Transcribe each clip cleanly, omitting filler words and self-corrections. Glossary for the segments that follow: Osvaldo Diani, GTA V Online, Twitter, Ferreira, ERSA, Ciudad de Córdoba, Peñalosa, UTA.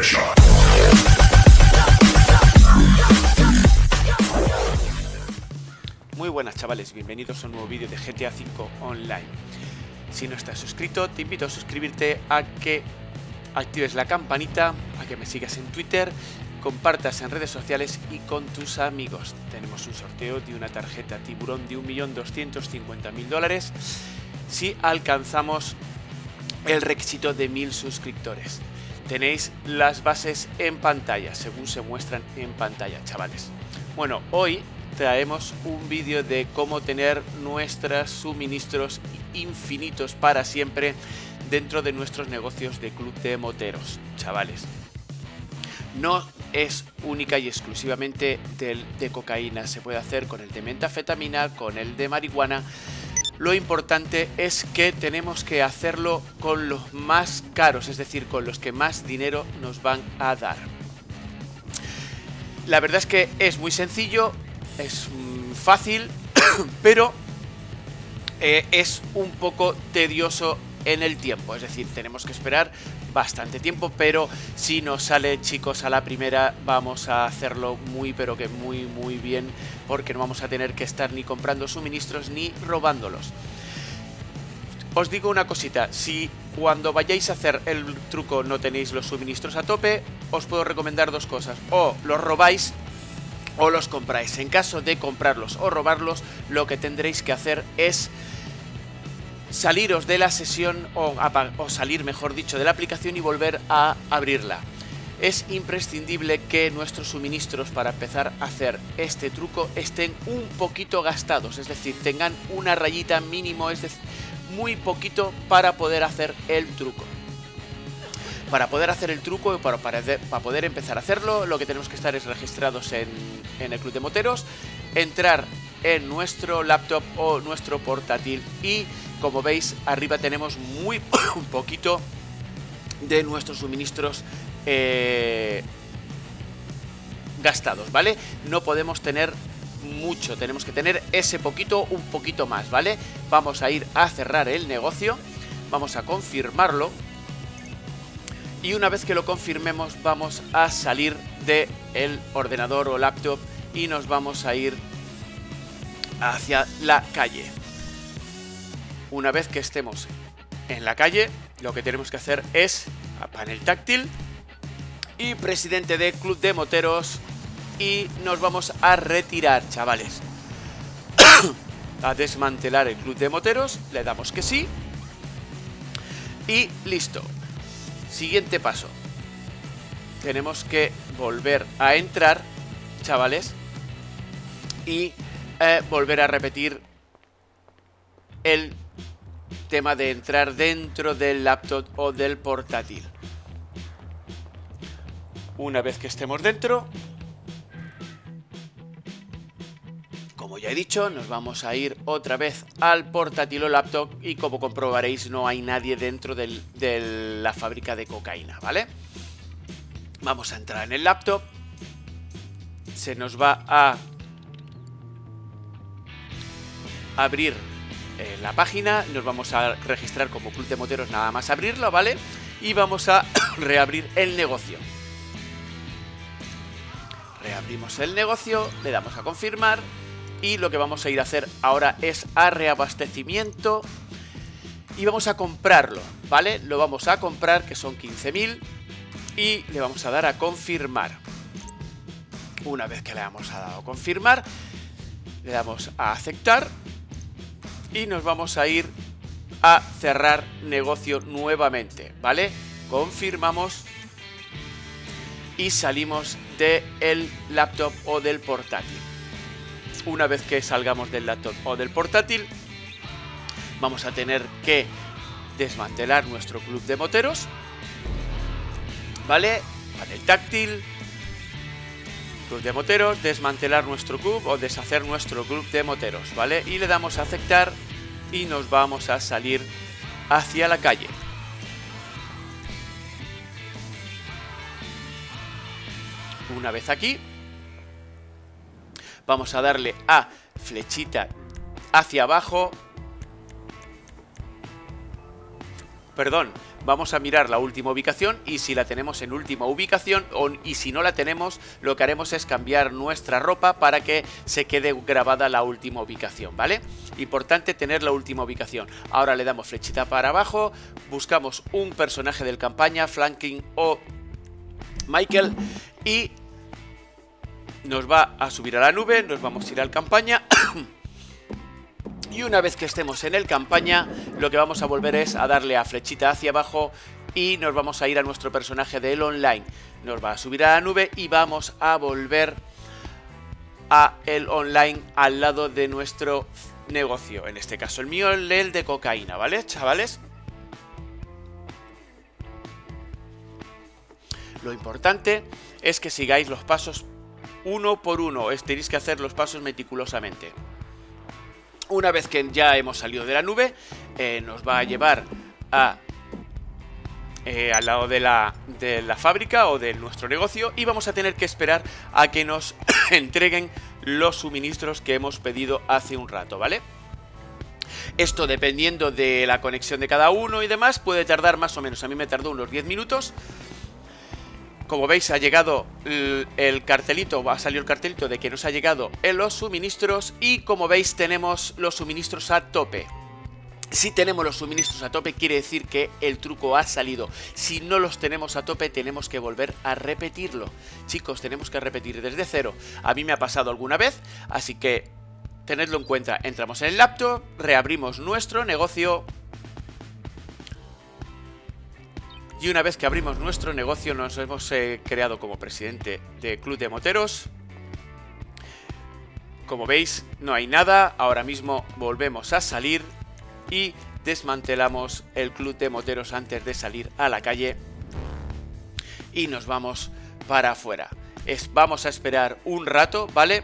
Headshot. Muy buenas chavales, bienvenidos a un nuevo vídeo de GTA V Online. Si no estás suscrito, te invito a suscribirte, a que actives la campanita, a que me sigas en Twitter, compartas en redes sociales y con tus amigos. Tenemos un sorteo de una tarjeta tiburón de $1.250.000 si alcanzamos el requisito de 1.000 suscriptores. Tenéis las bases en pantalla, según se muestran en pantalla, chavales. Bueno, hoy traemos un vídeo de cómo tener nuestros suministros infinitos para siempre dentro de nuestros negocios de club de moteros, chavales. No es única y exclusivamente de cocaína, se puede hacer con el de metanfetamina, con el de marihuana. Lo importante es que tenemos que hacerlo con los más caros, es decir, con los que más dinero nos van a dar. La verdad es que es muy sencillo, es fácil, pero es un poco tedioso en el tiempo, es decir, tenemos que esperar bastante tiempo, pero si nos sale, chicos, a la primera, vamos a hacerlo muy pero que muy bien, porque no vamos a tener que estar ni comprando suministros ni robándolos. Os digo una cosita, si cuando vayáis a hacer el truco no tenéis los suministros a tope, os puedo recomendar dos cosas: o los robáis o los compráis. En caso de comprarlos o robarlos, lo que tendréis que hacer es saliros de la sesión o salir, mejor dicho, de la aplicación y volver a abrirla. Es imprescindible que nuestros suministros para empezar a hacer este truco estén un poquito gastados, es decir, tengan una rayita mínimo, es decir, muy poquito para poder hacer el truco. Para poder hacer el truco, para poder empezar a hacerlo, lo que tenemos que estar es registrados en el club de moteros, entrar en nuestro laptop o nuestro portátil y, como veis, arriba tenemos muy poquito de nuestros suministros gastados, ¿vale? No podemos tener mucho, tenemos que tener ese poquito, un poquito más, ¿vale? Vamos a ir a cerrar el negocio, vamos a confirmarlo y una vez que lo confirmemos vamos a salir del ordenador o laptop y nos vamos a ir hacia la calle. Una vez que estemos en la calle, lo que tenemos que hacer es a panel táctil y presidente de club de moteros y nos vamos a retirar, chavales. A desmantelar el club de moteros, le damos que sí y listo. Siguiente paso, tenemos que volver a entrar, chavales, y volver a repetir el tema de entrar dentro del laptop o del portátil. Una vez que estemos dentro, como ya he dicho, nos vamos a ir otra vez al portátil o laptop y, como comprobaréis, no hay nadie dentro de la fábrica de cocaína, ¿vale? Vamos a entrar en el laptop, se nos va a abrir la página, nos vamos a registrar como club de moteros nada más abrirlo, ¿vale? Y vamos a reabrir el negocio. Reabrimos el negocio, le damos a confirmar y lo que vamos a ir a hacer ahora es a reabastecimiento y vamos a comprarlo, ¿vale? Lo vamos a comprar, que son 15.000, y le vamos a dar a confirmar. Una vez que le hemos dado a confirmar, le damos a aceptar y nos vamos a ir a cerrar negocio nuevamente, ¿vale? Confirmamos y salimos del laptop o del portátil. Una vez que salgamos del laptop o del portátil, vamos a tener que desmantelar nuestro club de moteros, ¿vale? Panel táctil, club de moteros, desmantelar nuestro club o deshacer nuestro club de moteros, ¿vale? Y le damos a aceptar y nos vamos a salir hacia la calle. Una vez aquí, vamos a darle a flechita hacia abajo, perdón, vamos a mirar la última ubicación y si la tenemos en última ubicación y si no la tenemos, lo que haremos es cambiar nuestra ropa para que se quede grabada la última ubicación, ¿vale? Importante tener la última ubicación. Ahora le damos flechita para abajo, buscamos un personaje del campaña, Franklin o Michael, y nos va a subir a la nube, nos vamos a ir al campaña. Y una vez que estemos en el campaña, lo que vamos a volver es a darle a flechita hacia abajo y nos vamos a ir a nuestro personaje del online. Nos va a subir a la nube y vamos a volver a el online al lado de nuestro negocio. En este caso el mío, el de cocaína, ¿vale, chavales? Lo importante es que sigáis los pasos uno por uno. Tenéis que hacer los pasos meticulosamente. Una vez que ya hemos salido de la nube, nos va a llevar a, al lado de la fábrica o de nuestro negocio, y vamos a tener que esperar a que nos entreguen los suministros que hemos pedido hace un rato, ¿vale? Esto, dependiendo de la conexión de cada uno y demás, puede tardar más o menos. A mí me tardó unos 10 minutos. Como veis, ha llegado el cartelito, ha salido el cartelito de que nos ha llegado en los suministros, y como veis tenemos los suministros a tope. Si tenemos los suministros a tope, quiere decir que el truco ha salido. Si no los tenemos a tope, tenemos que volver a repetirlo. Chicos, tenemos que repetir desde cero. A mí me ha pasado alguna vez, así que tenedlo en cuenta. Entramos en el laptop, reabrimos nuestro negocio. Y una vez que abrimos nuestro negocio, nos hemos creado como presidente de Club de Moteros. Como veis, no hay nada. Ahora mismo volvemos a salir y desmantelamos el Club de Moteros antes de salir a la calle. Y nos vamos para afuera. Vamos a esperar un rato, ¿vale?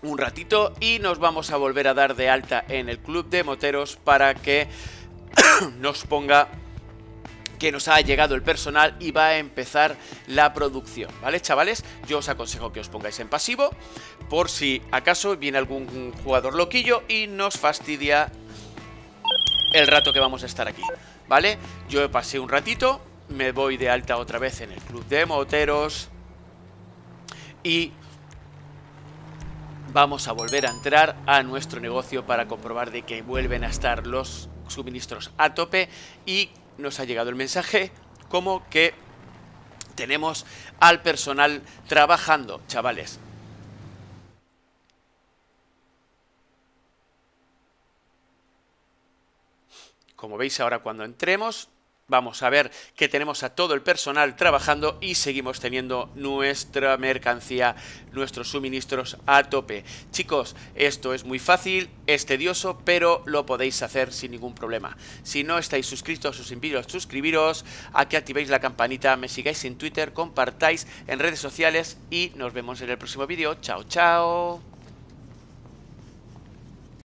Un ratito, y nos vamos a volver a dar de alta en el Club de Moteros para que nos ponga que nos ha llegado el personal y va a empezar la producción, ¿vale, chavales? Yo os aconsejo que os pongáis en pasivo por si acaso viene algún jugador loquillo y nos fastidia el rato que vamos a estar aquí, ¿vale? Yo pasé un ratito, me voy de alta otra vez en el Club de Moteros y vamos a volver a entrar a nuestro negocio para comprobar de que vuelven a estar los suministros a tope y nos ha llegado el mensaje como que tenemos al personal trabajando, chavales. Como veis, ahora cuando entremos vamos a ver que tenemos a todo el personal trabajando y seguimos teniendo nuestra mercancía, nuestros suministros a tope. Chicos, esto es muy fácil, es tedioso, pero lo podéis hacer sin ningún problema. Si no estáis suscritos, os invito a suscribiros, a que activéis la campanita, me sigáis en Twitter, compartáis en redes sociales y nos vemos en el próximo vídeo. Chao, chao.